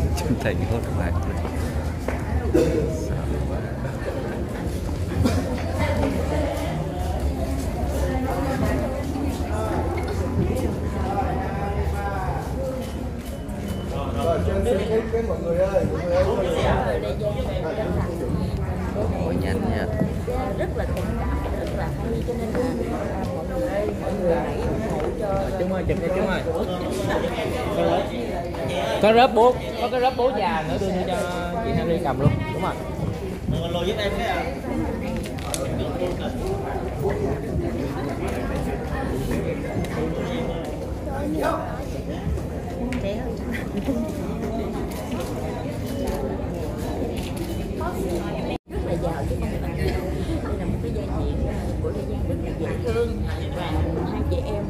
Chân thành hơn các bạn. Ôi nhanh nha. Rất là thiện cảm, rất là hay, cho nên là mọi người hãy ủng hộ cho. Chúng ơi, chụp cho chúng ơi. Có rớp bố, có cái rớp Bố Già nữa, đưa cho chị Hari cầm luôn, đúng rồi. Mọi người giúp em thế à. Rất là giàu chứ không phải. Đây là một cái giai điệu của Lê Giang rất là dễ thương, và hai chị em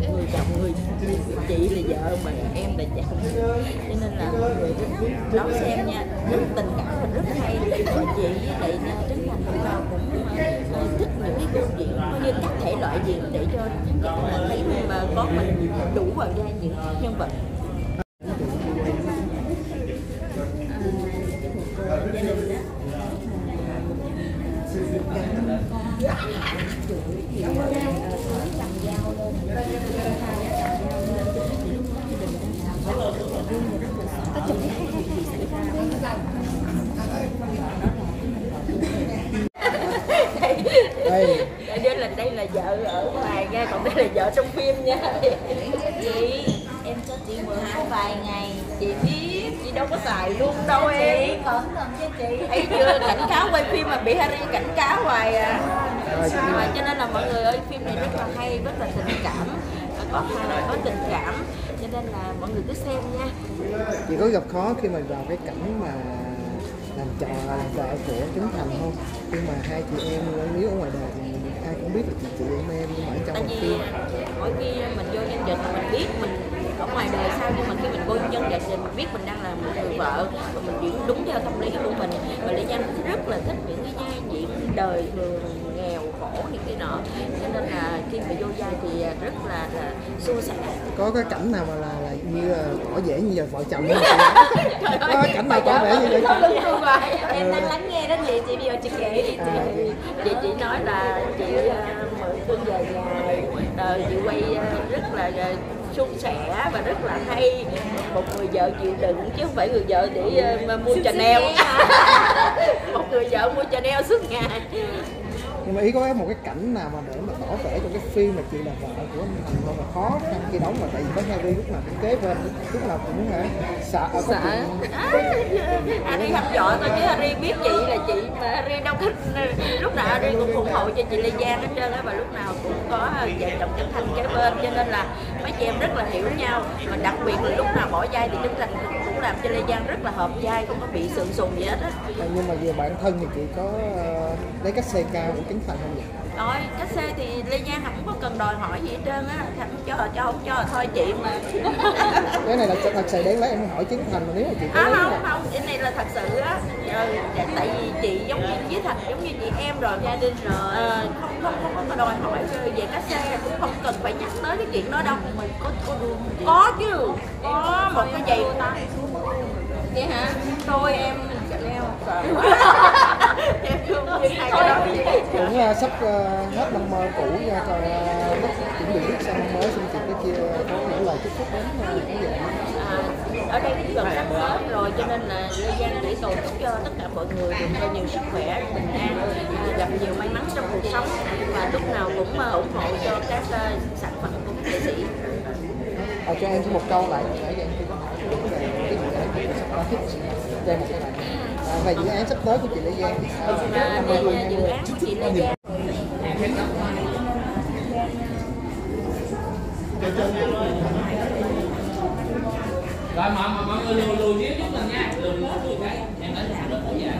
diễn người chồng người chị là vợ mà em là chồng, cho nên là mọi người đón xem nha. Tình cảm mình rất hay, chị với lại Trấn Thành tụi nào cũng thích những cái câu chuyện cũng như các thể loại gì để cho mình thấy mà con mình đủ vào ra những nhân vật. Đây là vợ ở ngoài nha, còn đây là vợ trong phim nha. Chị, em cho chị mượn có vài ngày. Chị biết, chị đâu có xài luôn đâu em. Chị cẩn thận cho chị. Thấy chưa, cảnh cáo quay phim mà bị Hari cảnh cáo hoài à. Cho nên là mọi người ơi, phim này rất là hay, rất là tình cảm. Có tình cảm, cho nên là mọi người cứ xem nha. Chị có gặp khó khi mà vào cái cảnh mà làm trò làm vợ của Trấn Thành không? Khi mà hai chị em nếu ở ngoài đời thì ai cũng biết được chị em nhưng mà ở trong một phim. Mỗi khi mình vô nhân vật mình biết mình ở ngoài đời sao, nhưng mà khi mình vô nhân vật thì mình biết mình đang là một người vợ và mình diễn đúng theo tâm lý của mình. Và Lê Giang rất là thích những cái vai diễn đời thường nghèo khổ những cái nọ, cho nên là khi mà vô vai thì rất là suôn sẻ. Có cái cảnh nào mà là như tỏ vẻ như là vợ chồng không? Có cảnh nào tỏ vẻ như vậy? Em đang lắng nghe đó vậy chị, bây giờ chị kể đi chị. Chị nói là chị mượn Bố Già, chị quay rất là suôn sẻ và rất là hay, một người vợ chịu đựng chứ không phải người vợ để mua Chanel. Một người vợ mua Chanel suốt ngày. Nhưng mà ý có một cái cảnh nào mà để mà tỏ vẻ trong cái phim mà chị là vợ của anh Thành không mà khó khăn khi đóng, mà tại vì có Hari lúc nào cũng kế bên, lúc nào cũng sợ có chuyện. Hari học giỏi thôi chứ Hari biết chị là chị mà Hari đâu thích, lúc nào Hari cũng ủng hộ cho chị Lê Giang hết trơn á, và lúc nào cũng có vợ chồng Trấn Thành kế bên, cho nên là mấy chị em rất là hiểu nhau. Mà đặc biệt là lúc nào bỏ vai thì Trấn Thành cũng làm cho Lê Giang rất là hợp vai, không có bị sượng sùng gì hết á. Nhưng mà về bản thân thì chị có lấy cách xây cao của Trấn Thành không vậy? Rồi, cách xây thì Lê Giang không có cần đòi hỏi gì hết trơn á, Thành cho không cho thôi chị mà. Cái này là thật sự đấy, lấy em hỏi Trấn Thành mà nếu mà chị có không, cái này là thật sự á. Tại vì chị giống như với Thành, giống như chị em rồi, gia đình rồi, không có đòi hỏi về cách xây, cũng không cần phải nhắc tới cái chuyện đó đâu. Mình có chứ, có một cái giày tay vậy hả? Thôi em Chanel cũng sắp hết năm cũ nha, còn chuẩn bị bước sang năm mới, xin chị có chia có những lời chúc phúc đến quý vị. Ở đây gần sắp hết rồi cho nên là Lê Giang chỉ cầu chúc cho tất cả mọi người được có nhiều sức khỏe, bình an, gặp nhiều may mắn trong cuộc sống và lúc nào cũng ủng hộ cho các sản phẩm của các nghệ sĩ. Cho em một câu lại để em có hỏi đúng về cái về một cái này. Và dự án sắp tới của chị Lê Giang thì sao? Dự án của chị Lê Giang. Rồi mọi người lùi xíu chút lần nha, lùi cái em đã làm rất khổ vậy.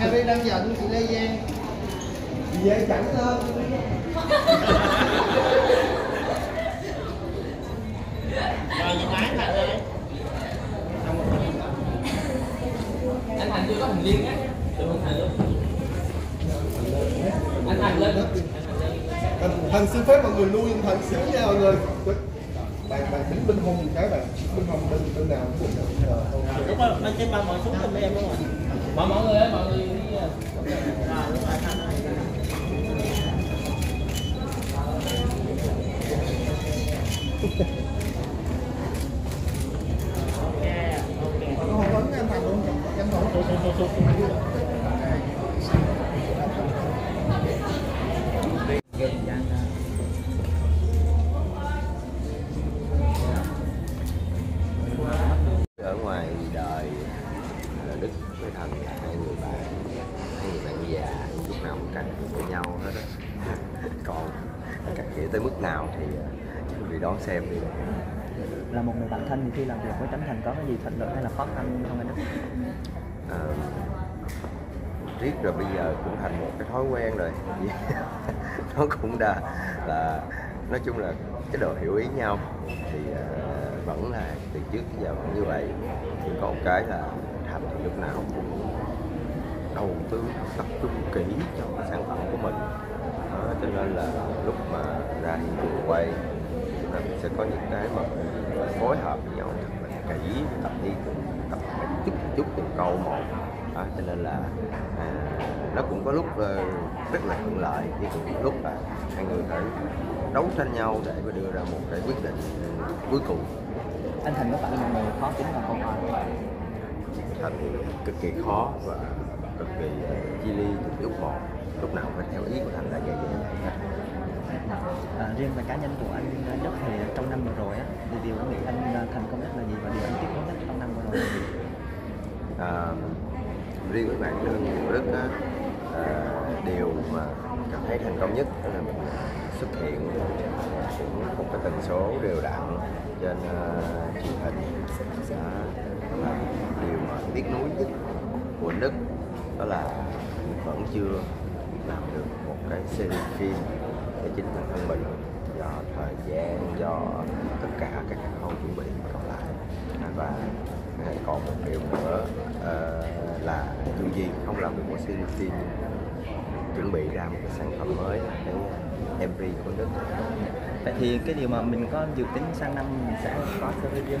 Hari đang giận chị Lê Giang. Dễ chẳng hơn. Rồi, nhìn ái thật ơi. có hình liên á. Anh Thành lên. Thành xin phép mọi người nuôi Thành xíu nha mọi người. Bạn tính Minh Hùng cái bạn Minh Hùng bên nào cũng được. Đúng rồi, anh trên ba mọi xuống cho mấy em đúng không ạ? Mà mọi người ấy, mọi người đi. À đúng rồi Thành này. Ở ngoài đời là Đức với Thành là hai người bạn già lúc nào cũng cạnh với nhau hết á. Còn cạnh nghĩa tới mức nào thì vì đón xem đi. Là một người bạn thân khi làm việc với Trấn Thành có cái gì thuận lợi hay là khó khăn không anh Đức? Riết rồi bây giờ cũng thành một cái thói quen rồi. Nó cũng đã là nói chung là cái độ hiểu ý nhau thì vẫn là từ trước giờ vẫn như vậy. Thì có một cái là Thành thì lúc nào cũng đầu tư tập trung kỹ cho cái sản phẩm của mình, cho nên là lúc mà ra hiện trường quay mình sẽ có những cái mà phối hợp với nhau thật là kỹ, tập đi chút từng câu một, cho nên là nó cũng có lúc rất là thuận lợi, nhưng cũng lúc là hai người phải đấu tranh nhau để mà đưa ra một cái quyết định cuối cùng. Anh Thành có phải là người khó tính không? Thành cực kỳ khó và cực kỳ chi li từng chút một, lúc nào phải theo ý của Thành là vậy. Riêng về cá nhân của anh Đức thì trong năm vừa rồi á, điều anh nghĩ anh thành công nhất là gì và điều anh tiếc nhất trong năm vừa rồi? Riêng với bản thân của Đức á, điều mà cảm thấy thành công nhất là mình xuất hiện cũng một cái tần số đều đặn trên truyền hình. Là điều mà tiếc nuối nhất của Đức đó là vẫn chưa làm được một cái series phim để chính bản thân mình, do thời gian, do tất cả các khâu chuẩn bị còn lại. Và còn một điều nữa là dù gì không làm được một series phim, chuẩn bị ra một cái sản phẩm mới để MV của Đức. Vậy thì cái điều mà mình có dự tính sang năm mình sẽ có series riêng.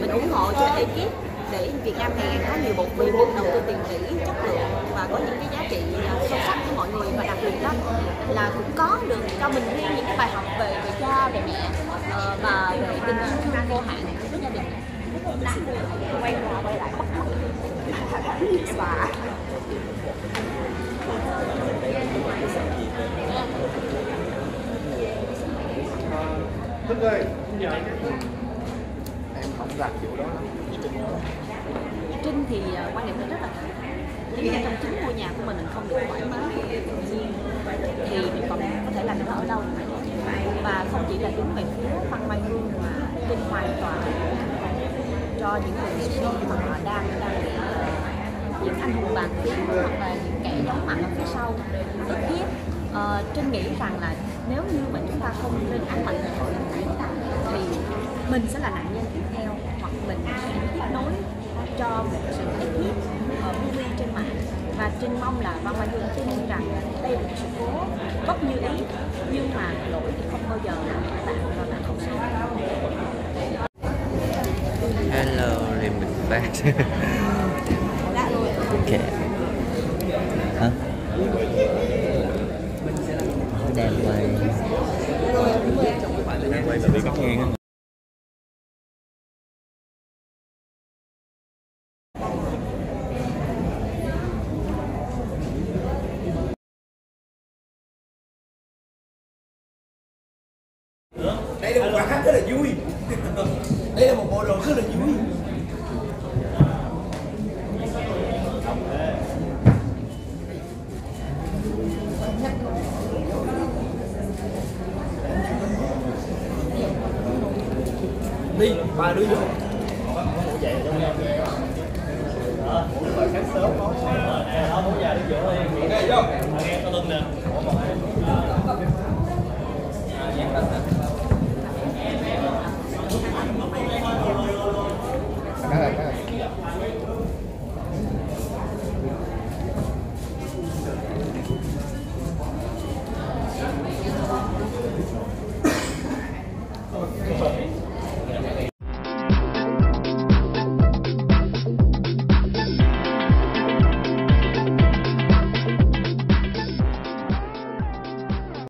Mình ủng hộ cho ekip để Việt Nam này có nhiều bộ phim đầu tư tiền tỷ chất lượng và có những cái giá trị sâu sắc với mọi người, và đặc biệt đó là cũng có được cho mình thêm những cái bài học về cha, về mẹ và về tình yêu thương vô hạn của gia đình. Quay qua quay lại và Đức ơi, em không đạt kiểu đó lắm. Trinh thì quan điểm rất là nhưng trong chính ngôi nhà của mình không được thoải mái thì mình còn có thể làm nó ở đâu. Và không chỉ là đứng về phía Phan Mai Hương mà Trinh hoàn toàn cho những người nghệ sĩ mà họ đang những anh hùng bàn phím hoặc là những kẻ đóng mặt ở phía sau rất tiếc. Trinh nghĩ rằng là nếu như mà chúng ta không lên án mạnh thì mình sẽ là nạn nhân tiếp theo, hoặc mình sẽ tiếp nối cho một sự ức hiếp vô vi trên mạng. Và Trinh mong là Văn Mai Hương tin rằng đây là sự cố bất như ý, nhưng mà lỗi thì không bao giờ là của bạn và bạn không sai. Hello, then mình back. Đã rồi. Okay. Hả? Đẹp vậy. Quay Đây là một quả khá rất là vui. Đây là một bộ đồ rất là vui. Đi, ba đứa vô. Bố già đi vô. Đi vô.